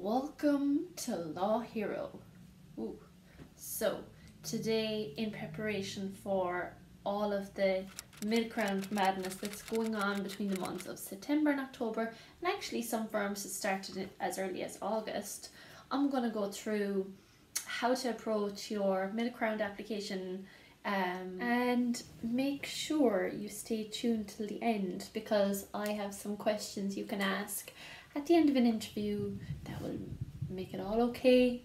Welcome to Law Hero. Ooh. So today, in preparation for all of the Milkround madness that's going on between the months of September and October, and actually some firms have started it as early as August, I'm going to go through how to approach your Milkround application and make sure you stay tuned till the end, because I have some questions you can ask at the end of an interview that will make it all okay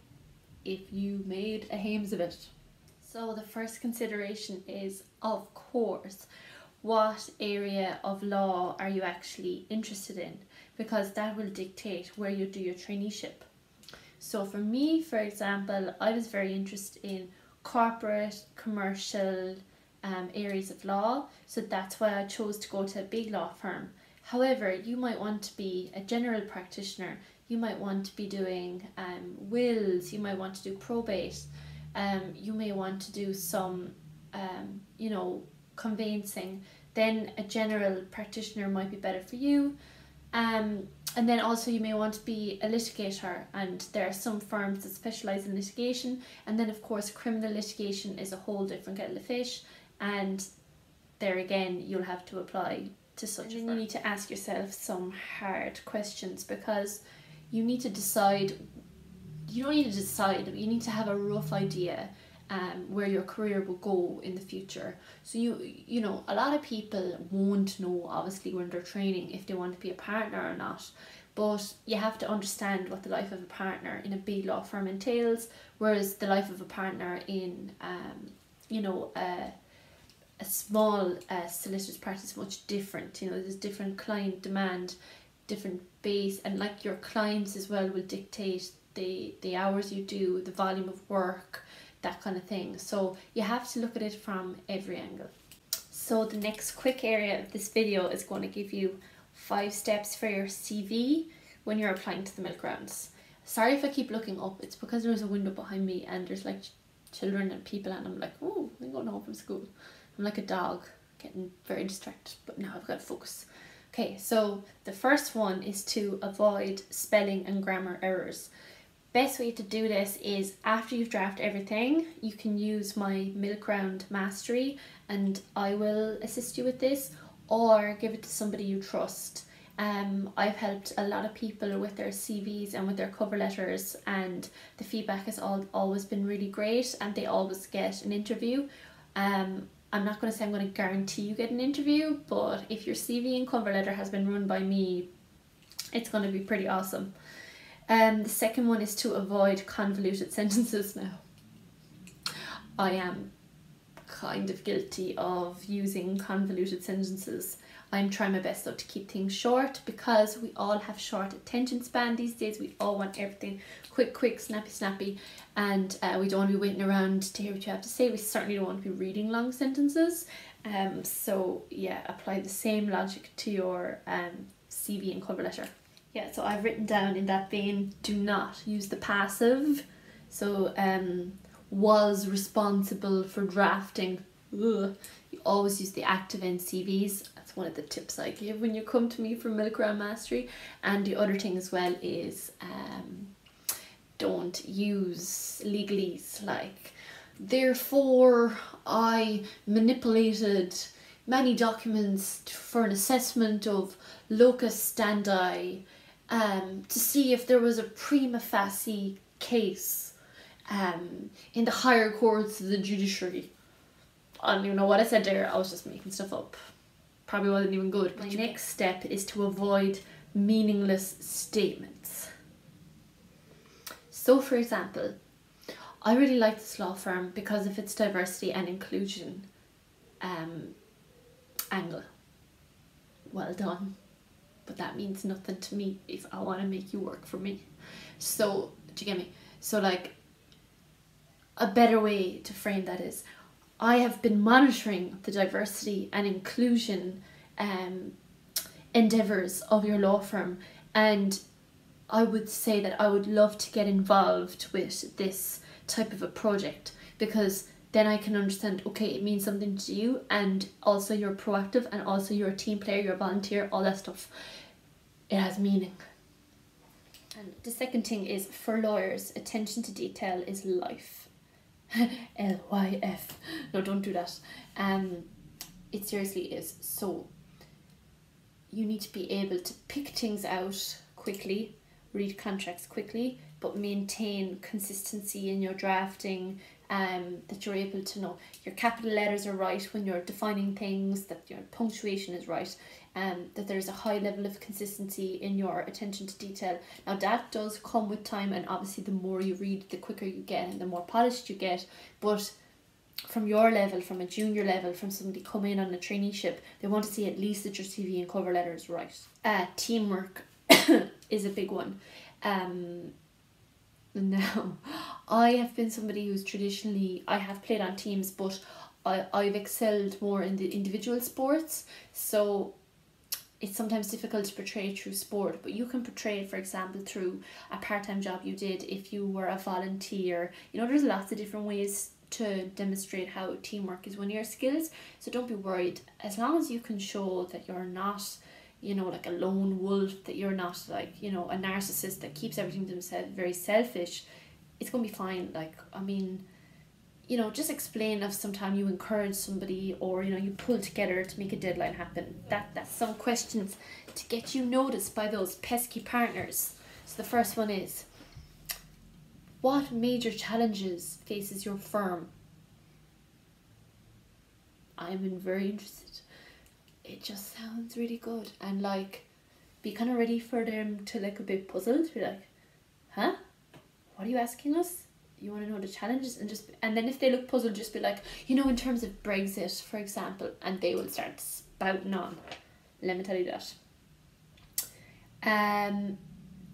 if you made a hames of it. So the first consideration is, of course, what area of law are you actually interested in, because that will dictate where you do your traineeship. So for me, for example, I was very interested in corporate, commercial areas of law, so that's why I chose to go to a big law firm. However, you might want to be a general practitioner, you might want to be doing wills, you might want to do probate, you may want to do some, you know, conveyancing. Then a general practitioner might be better for you. And then also you may want to be a litigator, and there are some firms that specialise in litigation. And then of course criminal litigation is a whole different kettle of fish, and there again you'll have to apply to such a firm. You need to ask yourself some hard questions, because you need to decide, you don't need to decide, you need to have a rough idea where your career will go in the future. So you know, a lot of people won't know, obviously, when they're training if they want to be a partner or not, but you have to understand what the life of a partner in a big law firm entails, whereas the life of a partner in you know, a small solicitor's practice is much different. You know, there's different client demand, different base, and like your clients as well will dictate the hours you do, the volume of work, that kind of thing. So you have to look at it from every angle. So the next quick area of this video is going to give you 5 steps for your CV when you're applying to the Milkrounds. Sorry if I keep looking up, it's because there's a window behind me and there's like children and people, and I'm like, oh, I'm going home from school. I'm like a dog, getting very distracted, but now I've got to focus. Okay, so the first one is to avoid spelling and grammar errors. Best way to do this is after you've drafted everything, you can use my Milkround Mastery and I will assist you with this, or give it to somebody you trust. I've helped a lot of people with their CVs and with their cover letters, and the feedback has always been really great, and they always get an interview. I'm not going to say I'm going to guarantee you get an interview, but if your CV and cover letter has been run by me, it's going to be pretty awesome. The second one is to avoid convoluted sentences. Now, I am kind of guilty of using convoluted sentences. I'm trying my best though to keep things short, because we all have short attention span these days. We all want everything quick, quick, snappy, snappy, and we don't want to be waiting around to hear what you have to say. We certainly don't want to be reading long sentences. So yeah, apply the same logic to your CV and cover letter. Yeah, so I've written down in that vein, do not use the passive. So, was responsible for drafting. Ugh. You always use the active in CVs. That's one of the tips I give when you come to me for Milkround Mastery. And the other thing as well is, don't use legalese like, therefore I manipulated many documents for an assessment of locus standi, to see if there was a prima facie case in the higher courts of the judiciary. I don't even know what I said there, I was just making stuff up. Probably wasn't even good. But the next step is to avoid meaningless statements. So for example, I really like this law firm because of its diversity and inclusion angle. Well done. But that means nothing to me if I want to make you work for me. So, do you get me? So like, a better way to frame that is, I have been monitoring the diversity and inclusion endeavours of your law firm, and I would say that I would love to get involved with this type of a project, because then I can understand, okay, it means something to you, and also you're proactive, and also you're a team player, you're a volunteer, all that stuff. It has meaning. action. The second thing is, for lawyers, attention to detail is life. L-Y-F. No, don't do that. It seriously is. So you need to be able to pick things out quickly, read contracts quickly, but maintain consistency in your drafting, that you're able to know your capital letters are right when you're defining things, that your punctuation is right, that there's a high level of consistency in your attention to detail. Now that does come with time, and obviously the more you read, the quicker you get and the more polished you get. But from your level, from a junior level, from somebody coming in on a traineeship, they want to see at least that your CV and cover letter is right. Teamwork is a big one. Now, I have been somebody who's traditionally, I have played on teams, but I've excelled more in the individual sports. So it's sometimes difficult to portray it through sport, but you can portray it, for example, through a part-time job you did, if you were a volunteer. You know, there's lots of different ways to demonstrate how teamwork is one of your skills. So don't be worried, as long as you can show that you're not, you know, like a lone wolf, that you're not like, you know, a narcissist that keeps everything to themselves, very selfish, it's gonna be fine. Like, I mean, you know, just explain if sometime you encourage somebody, or, you know, you pull together to make a deadline happen. That's some questions to get you noticed by those pesky partners. So the first one is, what major challenges faces your firm? I'm very interested. It just sounds really good. And like, be kind of ready for them to like a bit puzzled. Be like, huh? What are you asking us? You want to know the challenges? And just, and then if they look puzzled, just be like, you know, in terms of Brexit, for example, and they will start spouting on. Let me tell you that.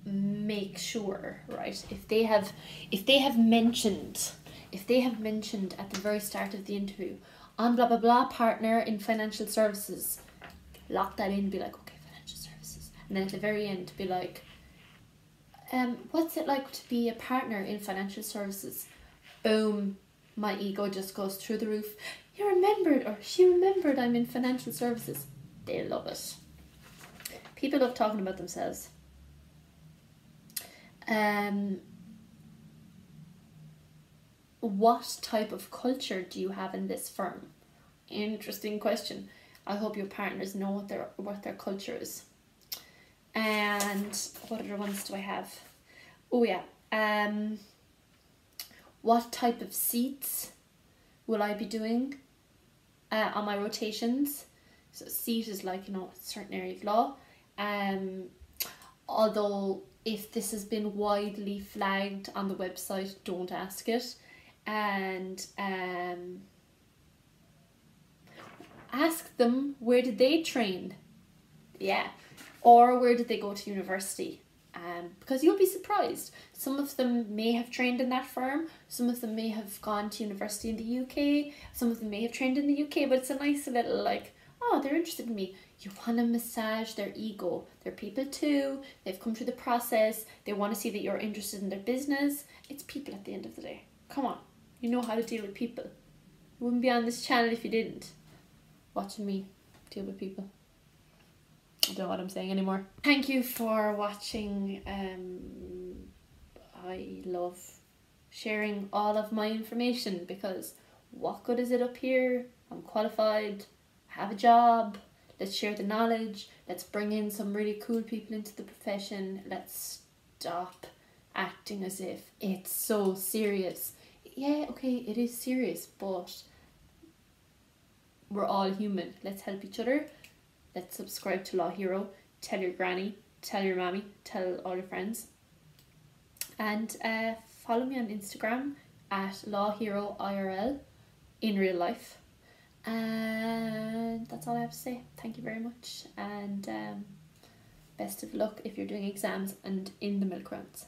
Make sure, right, if they have mentioned at the very start of the interview, I'm blah blah blah partner in financial services, lock that in. Be like, okay, financial services. And then at the very end, be like, what's it like to be a partner in financial services? Boom, my ego just goes through the roof. You remembered, or she remembered, I'm in financial services. They love it. People love talking about themselves. What type of culture do you have in this firm? Interesting question. I hope your partners know what their culture is. And what other ones do I have? Oh yeah. What type of seats will I be doing on my rotations? So seat is like, you know, a certain area of law. Although if this has been widely flagged on the website, don't ask it. And ask them, where did they train? Yeah. Or where did they go to university? Because you'll be surprised. Some of them may have trained in that firm. Some of them may have gone to university in the UK. Some of them may have trained in the UK, but it's a nice little like, oh, they're interested in me. You want to massage their ego. They're people too. They've come through the process. They want to see that you're interested in their business. It's people at the end of the day. Come on. You know how to deal with people. You wouldn't be on this channel if you didn't. Watching me deal with people. I don't know what I'm saying anymore. Thank you for watching. I love sharing all of my information, because what good is it up here? I'm qualified. Have a job. Let's share the knowledge. Let's bring in some really cool people into the profession. Let's stop acting as if it's so serious. Yeah, okay, it is serious, but we're all human. Let's help each other. Let's subscribe to Law Hero. Tell your granny, tell your mommy, tell all your friends. And follow me on Instagram at Law Hero IRL, in real life. And that's all I have to say. Thank you very much, and best of luck if you're doing exams and in the milk rounds.